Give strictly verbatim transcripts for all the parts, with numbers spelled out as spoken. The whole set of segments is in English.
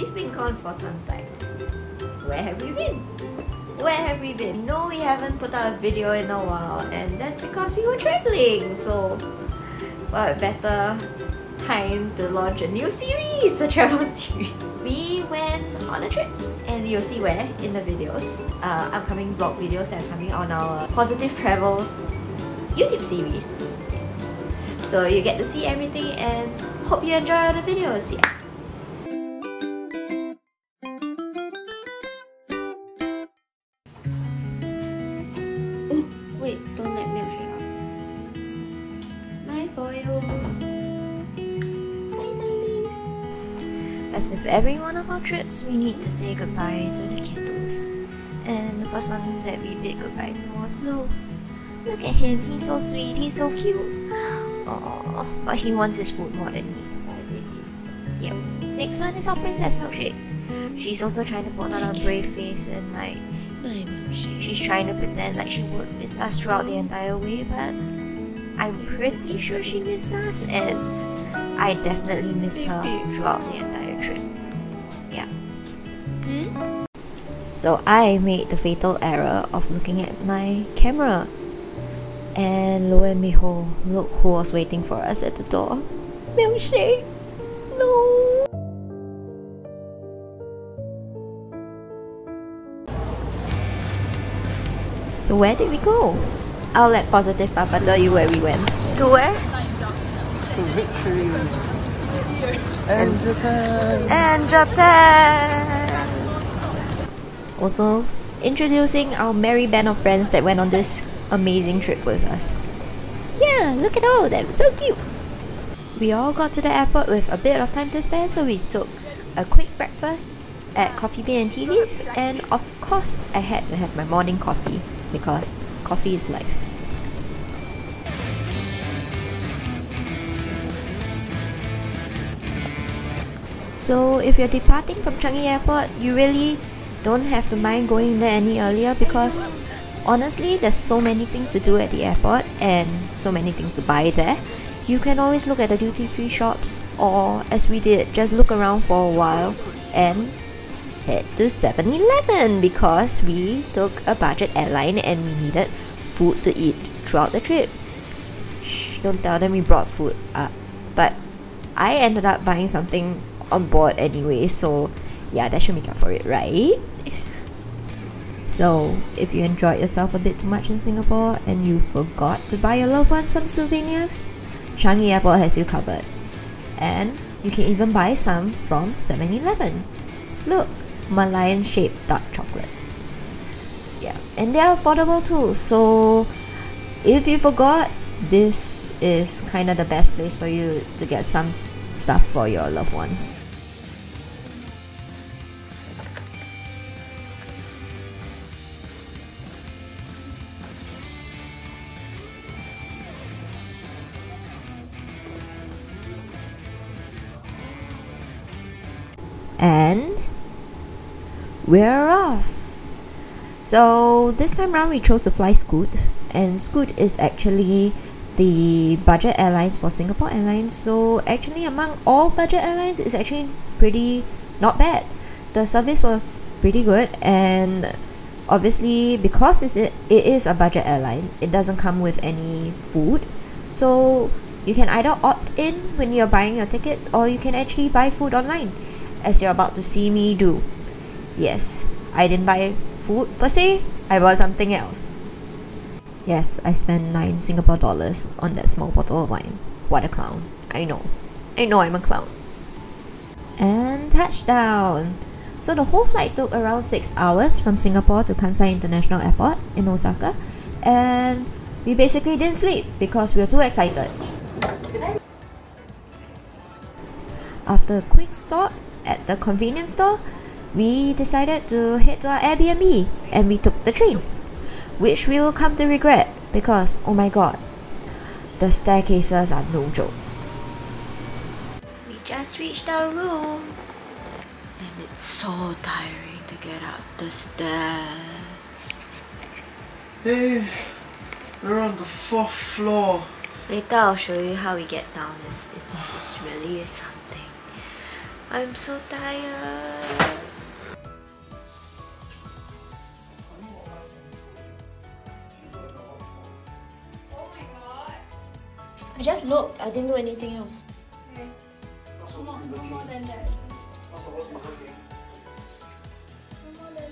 We've been gone for some time. Where have we been? Where have we been? No, we haven't put out a video in a while, and that's because we were traveling. So what better time to launch a new series, a travel series. We went on a trip, and you'll see where in the videos, uh, upcoming vlog videos that are coming on our Positive Travels YouTube series. So you get to see everything, and hope you enjoy the videos. Yeah. As with every one of our trips, we need to say goodbye to the kiddos. And the first one that we bid goodbye to was Blue. Look at him, he's so sweet, he's so cute. Aww, but he wants his food more than me. Yep. Next one is our Princess Milkshake. She's also trying to put on a brave face, and like, she's trying to pretend like she would miss us throughout the entire way, but I'm pretty sure she missed us, and I definitely missed her throughout the entire trip. Yeah. Hmm? So I made the fatal error of looking at my camera. And lo and behold, look who was waiting for us at the door. Milkshake! No! So where did we go? I'll let Positive Papa tell you where we went. To where? Victory and Japan and Japan. Also introducing our merry band of friends that went on this amazing trip with us. Yeah, look at all of them, so cute. We all got to the airport with a bit of time to spare, so we took a quick breakfast at Coffee Bean and Tea Leaf, and of course I had to have my morning coffee because coffee is life. So if you're departing from Changi Airport, you really don't have to mind going there any earlier, because honestly there's so many things to do at the airport and so many things to buy there. You can always look at the duty-free shops, or as we did, just look around for a while and head to seven eleven because we took a budget airline and we needed food to eat throughout the trip. Shh, don't tell them we brought food up, but I ended up buying something on board anyway, so yeah, that should make up for it, right? So if you enjoyed yourself a bit too much in Singapore and you forgot to buy your loved one some souvenirs, Changi Airport has you covered, and you can even buy some from seven eleven. Look, Malayan shaped dark chocolates. Yeah, and they are affordable too, so if you forgot, this is kind of the best place for you to get some stuff for your loved ones. And we're off! So this time around we chose to fly Scoot, and Scoot is actually the budget airlines for Singapore Airlines, so actually among all budget airlines it's actually pretty not bad. The service was pretty good, and obviously because it's, it is a budget airline, it doesn't come with any food, so you can either opt in when you're buying your tickets, or you can actually buy food online, as you're about to see me do. Yes, I didn't buy food per se, I bought something else. Yes, I spent nine Singapore dollars on that small bottle of wine. What a clown. I know. I know I'm a clown. And touchdown! So the whole flight took around six hours from Singapore to Kansai International Airport in Osaka, and we basically didn't sleep because we were too excited. After a quick stop at the convenience store, we decided to head to our Airbnb and we took the train, which we will come to regret because, oh my god, the staircases are no joke. We just reached our room and it's so tiring to get up the stairs. Hey, we're on the fourth floor. Later I'll show you how we get down. It's, it's, it's really something. I'm so tired. I just looked, I didn't do anything else. Okay. No more, no more than that. No more than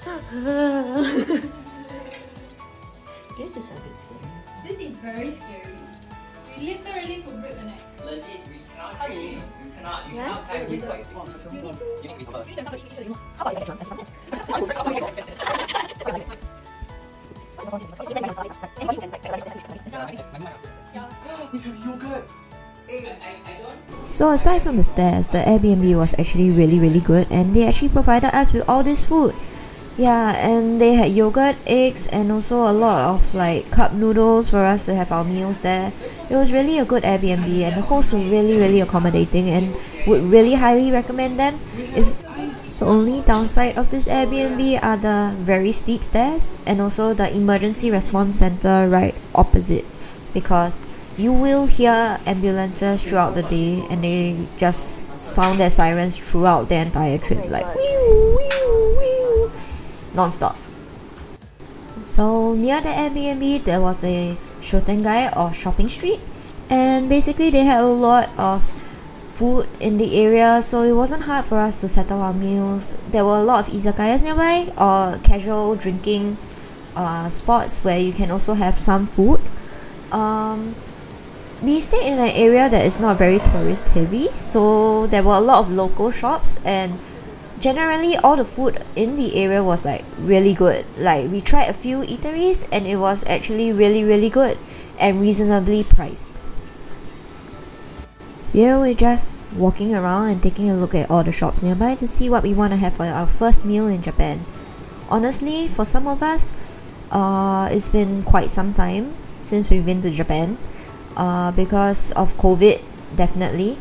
that, okay? This is a bit scary. This is very scary. We literally could break a neck. Legit, we cannot train. You cannot, you yeah? cannot try this like this. You need to... How about you get a I So aside from the stairs, the Airbnb was actually really really good, and they actually provided us with all this food. Yeah, and they had yogurt, eggs, and also a lot of like cup noodles for us to have our meals there. It was really a good Airbnb, and the hosts were really really accommodating, and would really highly recommend them. If So only downside of this Airbnb are the very steep stairs and also the emergency response center right opposite, because you will hear ambulances throughout the day and they just sound their sirens throughout the entire trip, like whew, whew, whew, non-stop. So near the Airbnb there was a shotengai or shopping street, and basically they had a lot of food in the area, so it wasn't hard for us to settle our meals. There were a lot of izakayas nearby or casual drinking uh, spots where you can also have some food. Um, we stayed in an area that is not very tourist heavy, so there were a lot of local shops, and generally all the food in the area was like really good. Like we tried a few eateries and it was actually really really good and reasonably priced. Here we're just walking around and taking a look at all the shops nearby to see what we want to have for our first meal in Japan. Honestly, for some of us, uh, it's been quite some time since we've been to Japan, uh, because of COVID, definitely.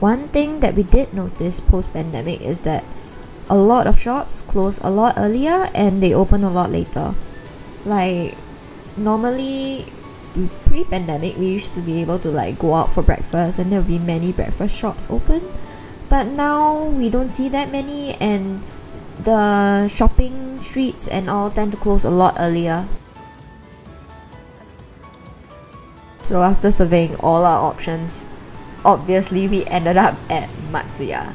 One thing that we did notice post-pandemic is that a lot of shops close a lot earlier and they open a lot later. Like, normally, pre-pandemic we used to be able to like go out for breakfast and there would be many breakfast shops open, but now we don't see that many, and the shopping streets and all tend to close a lot earlier. So after surveying all our options, obviously we ended up at Matsuya.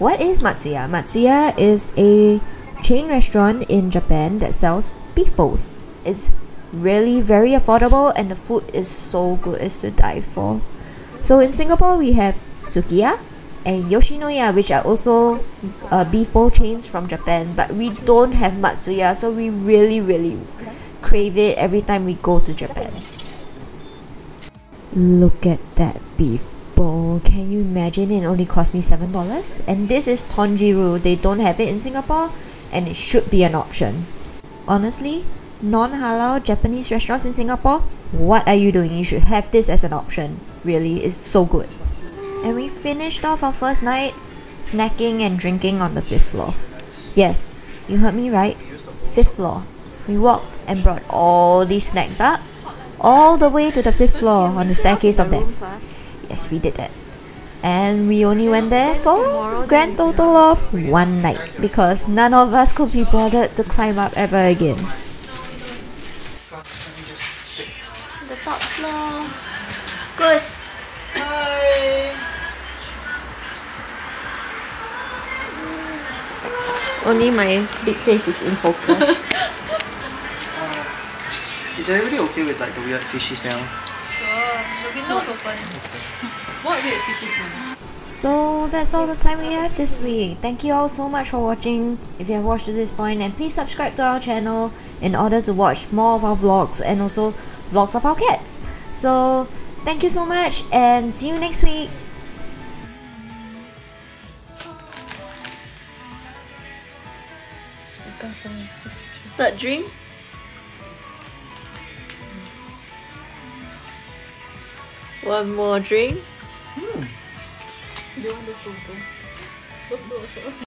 What is Matsuya? Matsuya is a chain restaurant in Japan that sells beef bowls. It's really very affordable and the food is so good, it's to die for. So in Singapore we have Sukiya and Yoshinoya, which are also uh, beef bowl chains from Japan, but we don't have Matsuya, so we really really crave it every time we go to Japan. Look at that beef bowl, can you imagine? It only cost me seven dollars, and this is Tonjiru, they don't have it in Singapore and it should be an option. Honestly, non-halal Japanese restaurants in Singapore, what are you doing? You should have this as an option. Really, it's so good. And we finished off our first night snacking and drinking on the fifth floor. Yes, you heard me right, fifth floor. We walked and brought all these snacks up all the way to the fifth floor on the staircase of death. Yes, we did that. And we only went there for a grand total of one night because none of us could be bothered to climb up ever again. Top floor. Goose. Hi. Only my big face is in focus. uh, is everybody okay with like the weird fishy smell? Sure. The window's open. Okay. What weird fishy smell? So that's all the time we have this week. Thank you all so much for watching if you have watched to this point, and please subscribe to our channel in order to watch more of our vlogs and also vlogs of our cats. So thank you so much and see you next week. Third drink. One more drink. Hmm.